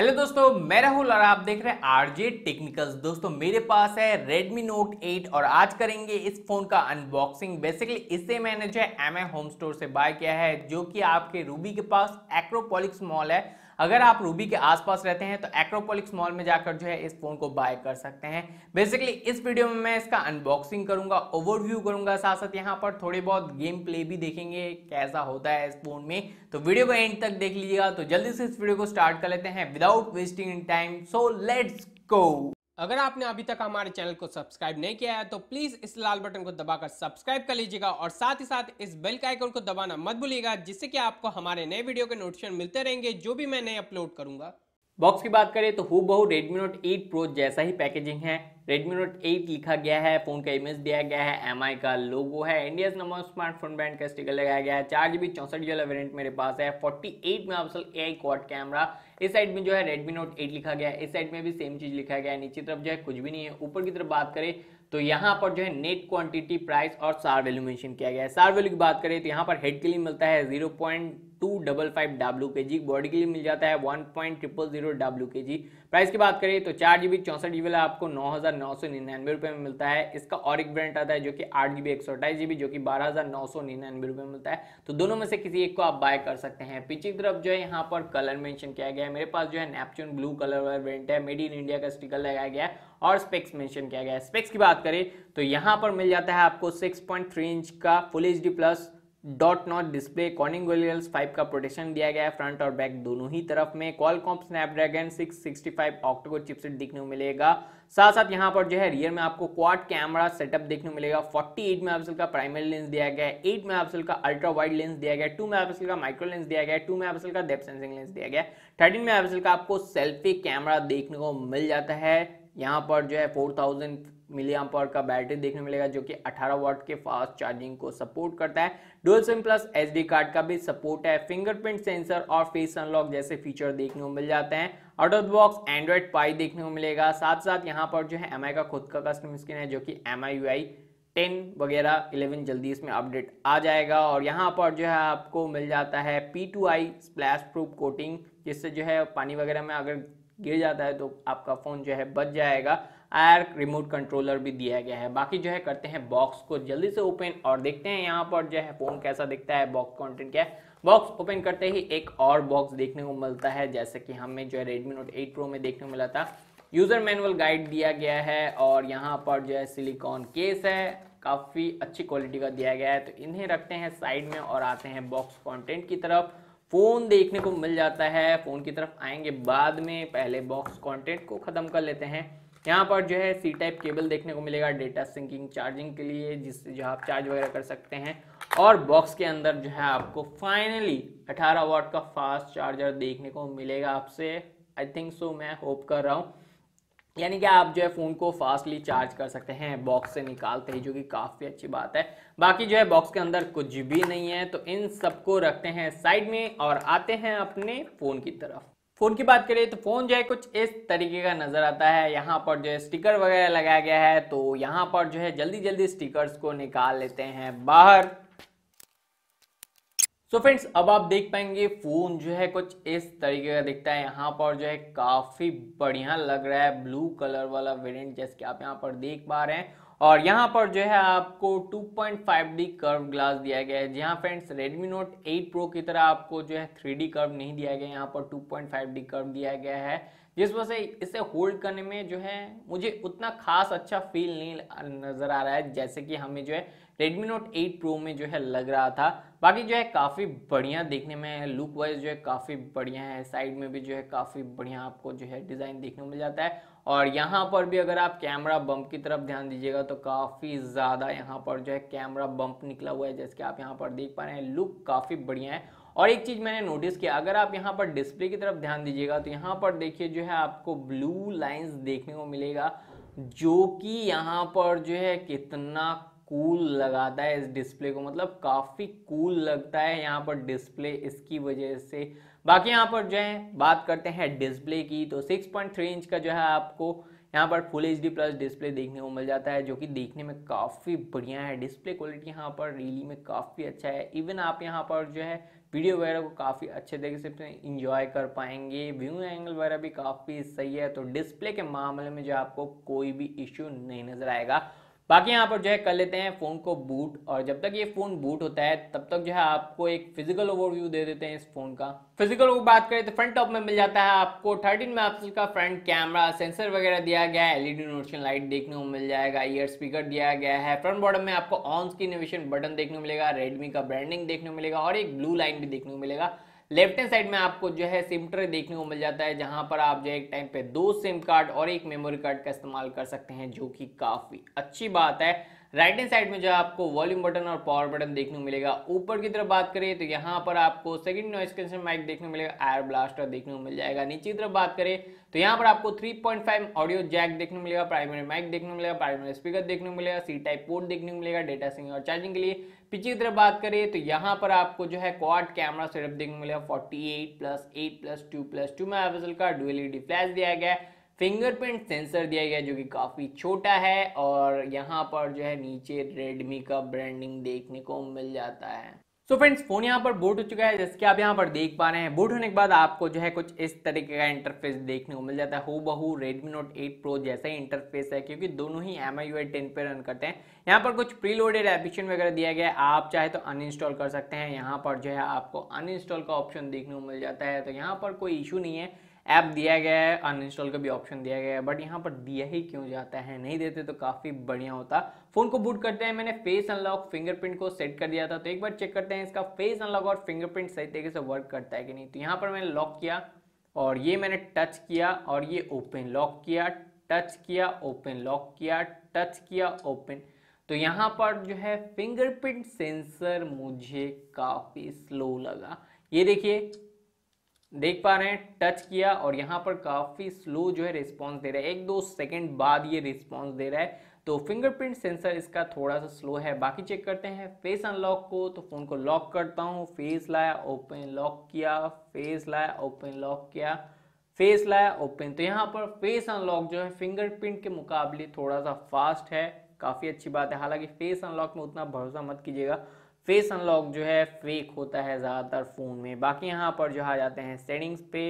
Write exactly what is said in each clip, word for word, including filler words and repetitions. Hello दोस्तों, मैं राहुल और आप देख रहे हैं आरजे टेक्निकल्स। दोस्तों मेरे पास है Redmi Note एट और आज करेंगे इस फोन का अनबॉक्सिंग। बेसिकली इसे मैंने जो है एम आई होम स्टोर से बाय किया है, जो कि आपके रूबी के पास एक्रोपोलिस मॉल है। अगर आप रूबी के आसपास रहते हैं तो एक्रोपोलिस मॉल में जाकर जो है इस फोन को बाय कर सकते हैं। बेसिकली इस वीडियो में मैं इसका अनबॉक्सिंग करूंगा, ओवरव्यू करूंगा, साथ साथ यहाँ पर थोड़े बहुत गेम प्ले भी देखेंगे कैसा होता है इस फोन में। तो वीडियो को एंड तक देख लीजिएगा। तो जल्दी से इस वीडियो को स्टार्ट कर लेते हैं without wasting time. So let's go. अगर आपने अभी तक हमारे चैनल को सब्सक्राइब नहीं किया है तो प्लीज इस लाल बटन को दबाकर सब्सक्राइब कर लीजिएगा और साथ ही साथ इस बेल का आइकन को दबाना मत भूलिएगा, जिससे कि आपको हमारे नए वीडियो के नोटिफिकेशन मिलते रहेंगे जो भी मैं नए अपलोड करूंगा। बॉक्स की बात करें तो हूबहू Redmi Note एट Pro जैसा ही पैकेजिंग है। Redmi Note एट लिखा गया है, फोन का इमेज दिया गया है, एम आई का लोगो है, इंडियाज नंबर स्मार्टफोन ब्रांड का स्टिकर लगाया गया है। चार जीबी चौंसठ जीबी वेरियंट मेरे पास है। अड़तालीस megapixel A I quad camera. इस साइड में जो है Redmi Note एट लिखा गया है, इस साइड में भी सेम चीज लिखा गया है। नीचे तरफ जो है कुछ भी नहीं है। ऊपर की तरफ बात करें तो यहाँ पर जो है नेट क्वांटिटी, प्राइस और सार वैल्यू मेंशन किया गया है। सार वैल्यू की बात करें तो यहाँ पर हेड के लिए मिलता है zero point two five five W K G, body के लिए मिल जाता है one point zero zero zero W K G. Price की बात करें तो चार जीबी चौंसठ जीबी वाला आपको नौ हज़ार नौ सौ निन्यानवे रुपये में मिलता है। इसका और एक ब्रांड आता है जो कि आठ जीबी एक सौ अट्ठाईस जीबी जो कि बारह हज़ार नौ सौ निन्यानवे रुपये में मिलता है। तो दोनों में से किसी एक को आप बाय कर सकते हैं। पीछे की तरफ जो है यहाँ पर कलर मेंशन किया गया है। मेरे पास जो है नेपच्यून ब्लू कलर वाला ब्रांड है, मेड इन इंडिया का स्टिकर लगाया गया है और स्पेक्स मेंशन किया गया है। स्पेक्स की बात करें तो यहाँ पर मिल जाता है आपको सिक्स पॉइंट थ्री इंच का full H D plus dot notch display, Corning Gorilla five का प्रोटेक्शन दिया गया है फ्रंट और बैक दोनों ही तरफ में। Qualcomm Snapdragon six six five octacore chipset देखने को मिलेगा। साथ साथ यहाँ पर जो है रियर में आपको क्वाड कैमरा सेटअप देखने को मिलेगा। अड़तालीस मेगापिक्सल का प्राइमरी लेंस दिया गया है, आठ मेगापिक्सल का अल्ट्रा वाइड लेंस दिया गया है, दो मेगापिक्सल का माइक्रो लेंस दिया गया है, दो मेगापिक्सल का डेप्थ सेंसिंग लेंस दिया गया है। तेरह मेगापिक्सल का आपको सेल्फी कैमरा देखने को मिल जाता है। यहाँ पर जो है four thousand milli amp hour का बैटरी देखने मिलेगा जो कि अठारह वाट के फास्ट चार्जिंग को सपोर्ट करता है। Dual SIM plus SD card का भी सपोर्ट है। फिंगरप्रिंट सेंसर और फेस अनलॉक जैसे फीचर देखने को मिल जाते हैं। Out of box Android Pie देखने को मिलेगा। साथ साथ यहाँ पर जो है एम आई का खुद का कस्टम स्क्रीन है जो कि M I U I ten वगैरह इलेवन जल्दी इसमें अपडेट आ जाएगा। और यहाँ पर जो है आपको मिल जाता है P two I splash proof coating, जिससे जो है पानी वगैरह में अगर गिर जाता है तो आपका फ़ोन जो है बच जाएगा। आर रिमोट कंट्रोलर भी दिया गया है। बाकी जो है करते हैं बॉक्स को जल्दी से ओपन और देखते हैं यहाँ पर जो है फ़ोन कैसा दिखता है, बॉक्स कंटेंट क्या है। बॉक्स ओपन करते ही एक और बॉक्स देखने को मिलता है, जैसे कि हमें जो है Redmi Note एट Pro में देखने को मिला था। यूज़र मैनुअल गाइड दिया गया है और यहाँ पर जो है सिलिकॉन केस है, काफ़ी अच्छी क्वालिटी का दिया गया है। तो इन्हें रखते हैं साइड में और आते हैं बॉक्स कॉन्टेंट की तरफ। फ़ोन देखने को मिल जाता है, फ़ोन की तरफ आएंगे बाद में, पहले बॉक्स कॉन्टेंट को ख़त्म कर लेते हैं। यहाँ पर जो है सी टाइप केबल देखने को मिलेगा डेटा सिंकिंग चार्जिंग के लिए, जिससे जो आप चार्ज वगैरह कर सकते हैं। और बॉक्स के अंदर जो है आपको फाइनली अठारह वाट का फास्ट चार्जर देखने को मिलेगा। आपसे आई थिंक सो मैं होप कर रहा हूँ, यानी कि आप जो है फ़ोन को फास्टली चार्ज कर सकते हैं बॉक्स से निकालते ही, जो कि काफ़ी अच्छी बात है। बाकी जो है बॉक्स के अंदर कुछ भी नहीं है, तो इन सबको रखते हैं साइड में और आते हैं अपने फ़ोन की तरफ। फ़ोन की बात करें तो फ़ोन जो है कुछ इस तरीके का नज़र आता है। यहाँ पर जो है स्टिकर वगैरह लगाया गया है, तो यहाँ पर जो है जल्दी जल्दी स्टिकर्स को निकाल लेते हैं बाहर। सो so फ्रेंड्स, अब आप देख पाएंगे फ़ोन जो है कुछ इस तरीके का दिखता है। यहाँ पर जो है काफ़ी बढ़िया लग रहा है ब्लू कलर वाला वेरिएंट, जैसे कि आप यहाँ पर देख पा रहे हैं। और यहाँ पर जो है आपको two point five D curve glass दिया गया है। जी हाँ friends, Redmi Note eight Pro की तरह आपको जो है थ्री डी कर्व नहीं दिया गया है, यहाँ पर two point five D curve दिया गया है, जिस वजह से इसे होल्ड करने में जो है मुझे उतना खास अच्छा फील नहीं नज़र आ रहा है, जैसे कि हमें जो है Redmi Note एट Pro में जो है लग रहा था। बाकी जो है काफ़ी बढ़िया देखने में, लुक वाइज जो है काफ़ी बढ़िया है। साइड में भी जो है काफ़ी बढ़िया आपको जो है डिज़ाइन देखने को मिल जाता है। और यहाँ पर भी अगर आप कैमरा बम्प की तरफ ध्यान दीजिएगा तो काफ़ी ज़्यादा यहाँ पर जो है कैमरा बम्प निकला हुआ है, जैसे कि आप यहाँ पर देख पा रहे हैं। लुक काफ़ी बढ़िया है। और एक चीज़ मैंने नोटिस किया, अगर आप यहाँ पर डिस्प्ले की तरफ ध्यान दीजिएगा तो यहाँ पर देखिए जो है आपको ब्लू लाइन्स देखने को मिलेगा, जो कि यहाँ पर जो है कितना कूल लगाता है इस डिस्प्ले को, मतलब काफ़ी कूल लगता है यहाँ पर डिस्प्ले इसकी वजह से। बाकी यहाँ पर जो है बात करते हैं डिस्प्ले की, तो सिक्स पॉइंट थ्री इंच का जो है आपको यहाँ पर full H D plus display देखने को मिल जाता है, जो कि देखने में काफ़ी बढ़िया है। डिस्प्ले क्वालिटी यहाँ पर रियली में काफ़ी अच्छा है। इवन आप यहाँ पर जो है वीडियो वगैरह को काफ़ी अच्छे तरीके से इंजॉय कर पाएंगे। व्यू एंगल वगैरह भी काफ़ी सही है, तो डिस्प्ले के मामले में जो आपको कोई भी इश्यू नहीं नज़र आएगा। बाकी यहाँ पर जो है कर लेते हैं फ़ोन को बूट, और जब तक ये फ़ोन बूट होता है तब तक जो है आपको एक फिजिकल ओवरव्यू दे देते हैं इस फ़ोन का। फिजिकल की बात करें तो फ्रंट टॉप में मिल जाता है आपको तेरह मेगापिक्सल का फ्रंट कैमरा, सेंसर वगैरह दिया गया है, एलईडी नोटिफिकेशन लाइट देखने को मिल जाएगा, ईयर स्पीकर दिया गया है। फ्रंट बॉटम में आपको ऑन स्क्रीन एविशन बटन देखने को मिलेगा, रेडमी का ब्रांडिंग देखने को मिलेगा और एक ब्लू लाइन भी देखने को मिलेगा। लेफ्ट हैंड साइड में आपको जो है सिम ट्रे देखने को मिल जाता है, जहां पर आप जो है एक टाइम पे दो सिम कार्ड और एक मेमोरी कार्ड का इस्तेमाल कर सकते हैं, जो कि काफ़ी अच्छी बात है। राइट हैंड साइड में जो है आपको वॉल्यूम बटन और पावर बटन देखने को मिलेगा। ऊपर की तरफ बात करें तो यहाँ पर आपको सेकंड नॉइस कैंसिलेशन माइक देखने को मिलेगा, एयर ब्लास्टर देखने को मिल जाएगा। नीचे की तरफ बात करें तो यहाँ पर आपको three point five audio jack देखने को मिलेगा, प्राइमरी माइक देखने को मिलेगा, प्राइमरी स्पीकर देखने को मिलेगा, सी टाइप पोर्ट देखने को मिलेगा डेटा सिंग और चार्जिंग के लिए। पीछे की तरफ बात करें तो यहाँ पर आपको जो है क्वाड कैमरा सेटअप देखने को मिलेगा, अड़तालीस प्लस आठ प्लस दो प्लस दो मेगापिक्सल का डुअल एलईडी फ्लैश दिया गया है, फिंगरप्रिंट सेंसर दिया गया जो कि काफ़ी छोटा है, और यहाँ पर जो है नीचे रेडमी का ब्रांडिंग देखने को मिल जाता है। सो फ्रेंड्स, फोन यहाँ पर बूट हो चुका है, जैसे कि आप यहाँ पर देख पा रहे हैं। बूट होने के बाद आपको जो है कुछ इस तरीके का इंटरफेस देखने को मिल जाता है, हूबहू रेडमी नोट एट प्रो जैसा ही इंटरफेस है, क्योंकि दोनों ही M I U I ten पे रन करते हैं। यहाँ पर कुछ प्रीलोडेड एप्लीकेशन वगैरह दिया गया है, आप चाहे तो अनइंस्टॉल कर सकते हैं। यहाँ पर जो है आपको अनइंस्टॉल का ऑप्शन देखने को मिल जाता है, तो यहाँ पर कोई इशू नहीं है। ऐप दिया गया है, अनइंस्टॉल का भी ऑप्शन दिया गया है, बट यहाँ पर दिया ही क्यों जाता है, नहीं देते तो काफ़ी बढ़िया होता। फ़ोन को बूट करते हैं, मैंने फेस अनलॉक फिंगरप्रिंट को सेट कर दिया था, तो एक बार चेक करते हैं इसका फेस अनलॉक और फिंगरप्रिंट सही तरीके से वर्क करता है कि नहीं। तो यहाँ पर मैंने लॉक किया और ये मैंने टच किया और ये ओपन, लॉक किया टच किया ओपन, लॉक किया टच किया ओपन। तो यहाँ पर जो है फिंगरप्रिंट सेंसर मुझे काफ़ी स्लो लगा, ये देखिए देख पा रहे हैं, टच किया और यहाँ पर काफ़ी स्लो जो है रिस्पॉन्स दे रहा है, एक दो सेकंड बाद ये रिस्पॉन्स दे रहा है, तो फिंगरप्रिंट सेंसर इसका थोड़ा सा स्लो है। बाकी चेक करते हैं फेस अनलॉक को, तो फ़ोन को लॉक करता हूँ, फेस लाया ओपन, लॉक किया, फेस लाया ओपन, लॉक किया, फेस लाया ओपन। तो यहाँ पर फेस अनलॉक जो है फिंगरप्रिंट के मुकाबले थोड़ा सा फास्ट है, काफ़ी अच्छी बात है। हालाँकि फेस अनलॉक में उतना भरोसा मत कीजिएगा, फेस अनलॉक जो है फेक होता है ज़्यादातर फ़ोन में। बाकी यहाँ पर जो आ जाते हैं सेटिंग्स पे,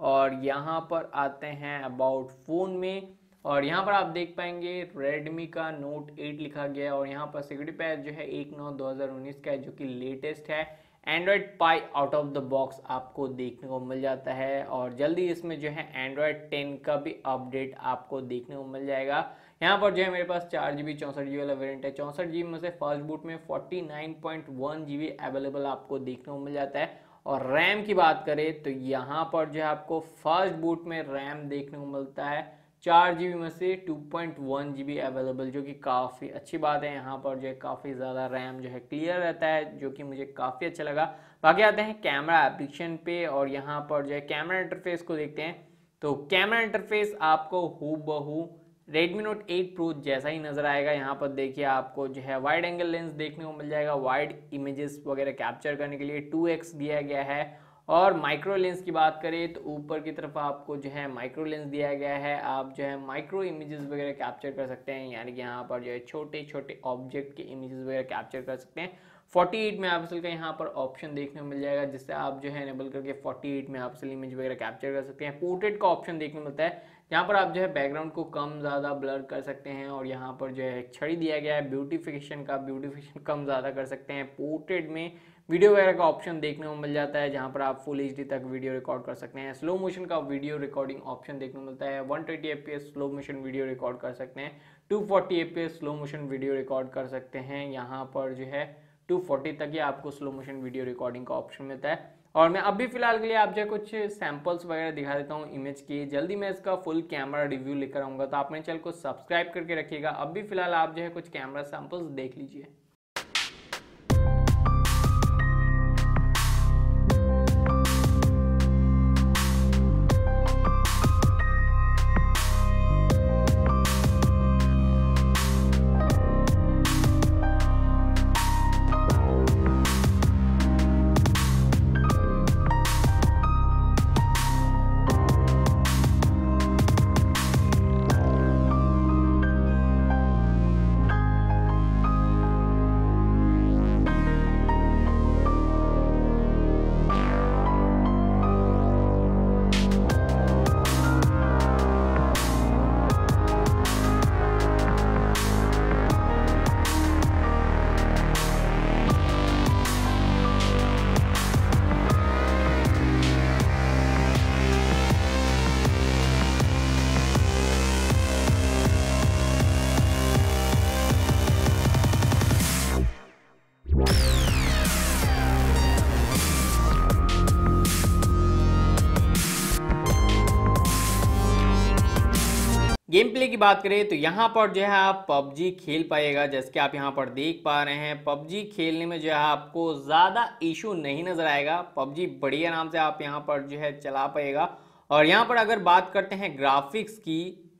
और यहाँ पर आते हैं अबाउट फ़ोन में, और यहाँ पर आप देख पाएंगे रेडमी का नोट एट लिखा गया है, और यहाँ पर सिक्योरिटी पैच जो है एक नौ दो हज़ार उन्नीस का है, जो कि लेटेस्ट है। Android Pie out of the box आपको देखने को मिल जाता है, और जल्दी इसमें जो है एंड्रॉयड टेन का भी अपडेट आपको देखने को मिल जाएगा। यहाँ पर जो है मेरे पास चार जी बी चौंसठ जी वाला वेरियंट है, चौंसठ जी बी में से फर्स्ट बूट में forty nine point one G B available आपको देखने को मिल जाता है। और रैम की बात करें तो यहाँ पर जो है आपको फर्स्ट बूट में रैम देखने को मिलता है चार जी बी में से two point one G B available, जो कि काफ़ी अच्छी बात है। यहाँ पर जो है काफ़ी ज़्यादा रैम जो है क्लियर रहता है, जो कि मुझे काफ़ी अच्छा लगा। बाकी आते हैं कैमरा एप्लीकेशन पे, और यहाँ पर जो है कैमरा इंटरफेस को देखते हैं, तो कैमरा इंटरफेस आपको हूबहू रेडमी नोट एट प्रो जैसा ही नज़र आएगा। यहाँ पर देखिए आपको जो है वाइड एंगल लेंस देखने को मिल जाएगा, वाइड इमेजेस वगैरह कैप्चर करने के लिए टू एक्स दिया गया है। और माइक्रो लेंस की बात करें तो ऊपर की तरफ आपको जो है माइक्रो लेंस दिया गया है, आप जो है माइक्रो इमेजेस वगैरह कैप्चर कर सकते हैं, यानी कि यहाँ पर जो है छोटे छोटे ऑब्जेक्ट के इमेजेस वगैरह कैप्चर कर सकते हैं। अड़तालीस मेगापिक्सल का यहाँ पर ऑप्शन देखने को मिल जाएगा, जिससे आप जो है इनेबल करके अड़तालीस मेगापिक्सल इमेज वगैरह कैप्चर कर सकते हैं। पोर्ट्रेट का ऑप्शन देखने को मिलता है, यहाँ पर आप जो है बैकग्राउंड को कम ज़्यादा ब्लर कर सकते हैं, और यहाँ पर जो है छड़ी दिया गया है ब्यूटिफिकेशन का, ब्यूटिफिकेशन कम ज़्यादा कर सकते हैं। पोर्ट्रेट में वीडियो वगैरह का ऑप्शन देखने को मिल जाता है, जहाँ पर आप फुल एच डी तक वीडियो रिकॉर्ड कर सकते हैं। स्लो मोशन का वीडियो रिकॉर्डिंग ऑप्शन देखने को मिलता है, one twenty F P S slow motion video record कर सकते हैं, two forty F P S slow motion video record कर सकते हैं। यहाँ पर जो है टू फोर्टी तक ही आपको स्लो मोशन वीडियो रिकॉर्डिंग का ऑप्शन मिलता है। और मैं अभी फिलहाल के लिए आप जो है कुछ सैंपल्स वगैरह दिखा देता हूँ इमेज की, जल्दी मैं इसका फुल कैमरा रिव्यू लेकर आऊँगा, तो आप मेरे चैनल को सब्सक्राइब करके रखिएगा। अभी फिलहाल आप जो है कुछ कैमरा सैंपल्स देख लीजिए। गेम प्ले की बात करें तो यहाँ पर जो है आप पबजी खेल पाएगा, जैसे कि आप यहाँ पर देख पा रहे हैं। पबजी खेलने में जो है आपको ज़्यादा इशू नहीं नज़र आएगा, पबजी बढ़िया नाम से आप यहाँ पर जो है चला पाएगा। और यहाँ पर अगर बात करते हैं ग्राफिक्स की,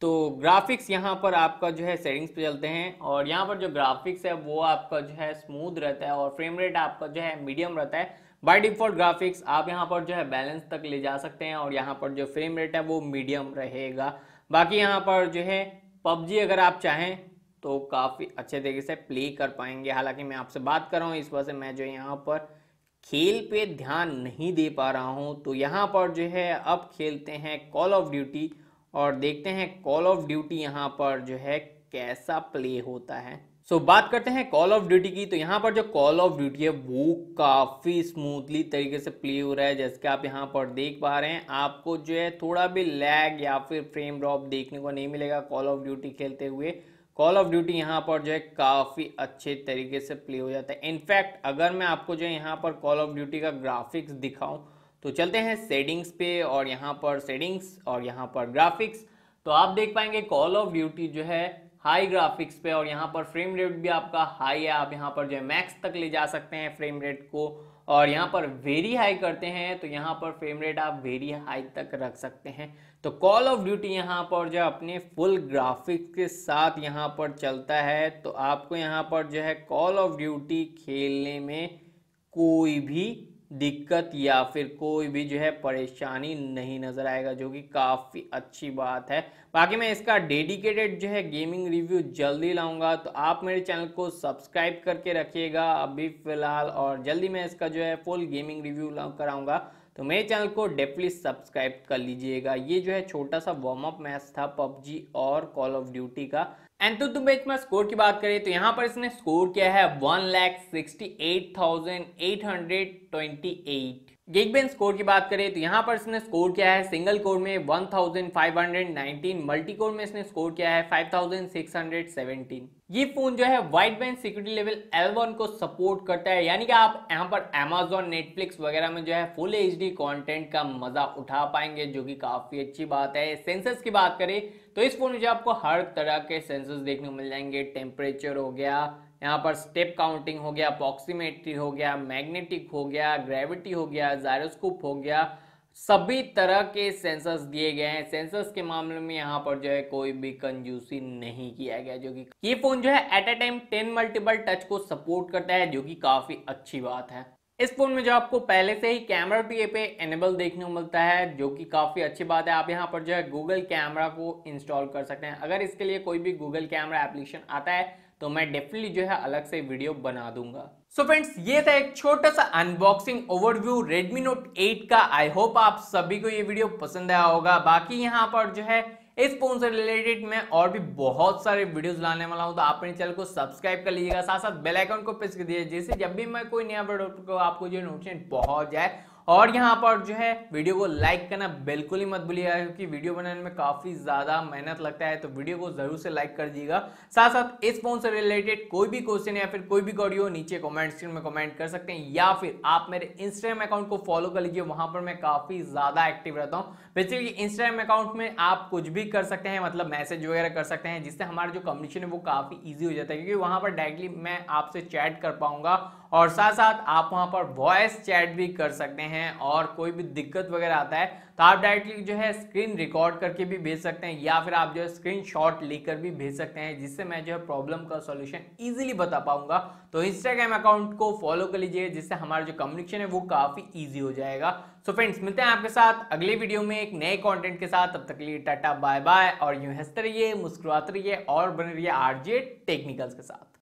तो ग्राफिक्स यहाँ पर आपका जो है सेटिंग्स पे चलते हैं और यहाँ पर जो ग्राफिक्स है वो आपका जो है स्मूथ रहता है और फ्रेम रेट आपका जो है मीडियम रहता है। बाय डिफ़ॉल्ट ग्राफिक्स आप यहाँ पर जो है बैलेंस तक ले जा सकते हैं और यहाँ पर जो फ्रेम रेट है वो मीडियम रहेगा। बाकी यहाँ पर जो है पबजी अगर आप चाहें तो काफ़ी अच्छे तरीके से प्ले कर पाएंगे। हालांकि मैं आपसे बात कर रहा हूँ, इस वजह से मैं जो यहाँ पर खेल पे ध्यान नहीं दे पा रहा हूँ। तो यहाँ पर जो है अब खेलते हैं कॉल ऑफ ड्यूटी और देखते हैं कॉल ऑफ ड्यूटी यहाँ पर जो है कैसा प्ले होता है। सो so, बात करते हैं कॉल ऑफ ड्यूटी की। तो यहाँ पर जो कॉल ऑफ ड्यूटी है वो काफ़ी स्मूथली तरीके से प्ले हो रहा है, जैसे कि आप यहाँ पर देख पा रहे हैं। आपको जो है थोड़ा भी लैग या फिर फ्रेम ड्रॉप देखने को नहीं मिलेगा कॉल ऑफ ड्यूटी खेलते हुए। कॉल ऑफ ड्यूटी यहाँ पर जो है काफ़ी अच्छे तरीके से प्ले हो जाता है। इनफैक्ट अगर मैं आपको जो है यहाँ पर कॉल ऑफ ड्यूटी का ग्राफिक्स दिखाऊँ तो चलते हैं सेटिंग्स पे, और यहाँ पर सेटिंग्स और यहाँ पर ग्राफिक्स, तो आप देख पाएंगे कॉल ऑफ ड्यूटी जो है हाई ग्राफिक्स पे और यहाँ पर फ्रेम रेट भी आपका हाई है। आप यहाँ पर जो है मैक्स तक ले जा सकते हैं फ्रेम रेट को, और यहाँ पर वेरी हाई करते हैं तो यहाँ पर फ्रेम रेट आप वेरी हाई तक रख सकते हैं। तो कॉल ऑफ ड्यूटी यहाँ पर जो अपने फुल ग्राफिक्स के साथ यहाँ पर चलता है, तो आपको यहाँ पर जो है कॉल ऑफ ड्यूटी खेलने में कोई भी दिक्कत या फिर कोई भी जो है परेशानी नहीं नज़र आएगा, जो कि काफ़ी अच्छी बात है। बाकी मैं इसका डेडिकेटेड जो है गेमिंग रिव्यू जल्दी लाऊंगा, तो आप मेरे चैनल को सब्सक्राइब करके रखिएगा अभी फ़िलहाल, और जल्दी मैं इसका जो है फुल गेमिंग रिव्यू कराऊंगा, तो मेरे चैनल को डेफिनेटली सब्सक्राइब कर लीजिएगा। ये जो है छोटा सा वार्म अप मैच था पबजी और कॉल ऑफ ड्यूटी का। एंड तो तुम मैच में स्कोर की बात करें तो यहाँ पर इसने स्कोर किया है one lakh sixty eight thousand eight hundred twenty eight. Geekbench score की बात करें तो यहाँ पर इसने स्कोर किया है सिंगल कोर में one thousand five hundred nineteen, multi core में इसने स्कोर किया है five thousand six hundred seventeen. ये फ़ोन जो है wide band security level L one को सपोर्ट करता है, यानी कि आप यहाँ पर Amazon, Netflix वगैरह में जो है फुल एचडी कंटेंट का मज़ा उठा पाएंगे, जो कि काफ़ी अच्छी बात है। सेंसर्स की बात करें तो इस फोन में जो आपको हर तरह के सेंसर्स देखने को मिल जाएंगे। टेम्परेचर हो गया, यहाँ पर स्टेप काउंटिंग हो गया, प्रॉक्सीमेट्री हो गया, मैग्नेटिक हो गया, ग्रेविटी हो गया, जायरोस्कोप हो गया, सभी तरह के सेंसर्स दिए गए हैं। सेंसर्स के मामले में यहाँ पर जो है कोई भी कंजूसी नहीं किया गया, जो कि ये फ़ोन जो है at a time ten multiple touch को सपोर्ट करता है, जो कि काफ़ी अच्छी बात है। इस फोन में जो आपको पहले से ही कैमरा पे पे एनेबल देखने को मिलता है, जो कि काफ़ी अच्छी बात है। आप यहाँ पर जो है गूगल कैमरा को इंस्टॉल कर सकते हैं। अगर इसके लिए कोई भी गूगल कैमरा एप्लीकेशन आता है तो मैं डेफिनेटली जो है अलग से वीडियो बना दूंगा। सो so फ्रेंड्स, ये था एक छोटा सा unboxing overview Redmi note eight का। आई होप आप सभी को ये वीडियो पसंद आया होगा। बाकी यहाँ पर जो है इस फोन से रिलेटेड मैं और भी बहुत सारे वीडियोस लाने वाला हूं, तो आप अपने चैनल को सब्सक्राइब कर लीजिएगा, साथ साथ बेल आइकन को प्रेस कर दीजिए, जैसे जब भी मैं कोई नया प्रोडक्ट को आपको जो नोटिफिकेशन पहुंच जाए। और यहाँ पर जो है वीडियो को लाइक करना बिल्कुल ही मत भूलिएगा, क्योंकि वीडियो बनाने में काफ़ी ज़्यादा मेहनत लगता है, तो वीडियो को ज़रूर से लाइक कर दीजिएगा। साथ साथ इस फोन से रिलेटेड कोई भी क्वेश्चन या फिर कोई भी ऑडियो नीचे कमेंट सेक्शन में कमेंट कर सकते हैं, या फिर आप मेरे इंस्टाग्राम अकाउंट को फॉलो कर लीजिए, वहाँ पर मैं काफ़ी ज़्यादा एक्टिव रहता हूँ। बेसिकली इंस्टाग्राम अकाउंट में आप कुछ भी कर सकते हैं, मतलब मैसेज वगैरह कर सकते हैं, जिससे हमारा जो कम्युनिकेशन है वो काफ़ी ईजी हो जाता है, क्योंकि वहाँ पर डायरेक्टली मैं आपसे चैट कर पाऊँगा, और साथ साथ आप वहाँ पर वॉइस चैट भी कर सकते हैं। और कोई भी दिक्कत वगैरह आता है तो आप डायरेक्टली जो है स्क्रीन रिकॉर्ड करके भी भेज सकते हैं, या फिर आप जो है स्क्रीनशॉट लेकर भी भेज सकते हैं, जिससे मैं जो है प्रॉब्लम का सॉल्यूशन इजीली बता पाऊंगा। तो इंस्टाग्राम अकाउंट को फॉलो कर लीजिए, जिससे हमारा जो कम्युनिकेशन है वो काफ़ी ईजी हो जाएगा। सो फ्रेंड्स, मिलते हैं आपके साथ अगले वीडियो में एक नए कॉन्टेंट के साथ। तब तक के लिए टाटा बाय बाय, और यूँ हंसते रहिए, मुस्कुराते रहिए, और बने रहिए आर जे टेक्निकल्स के साथ।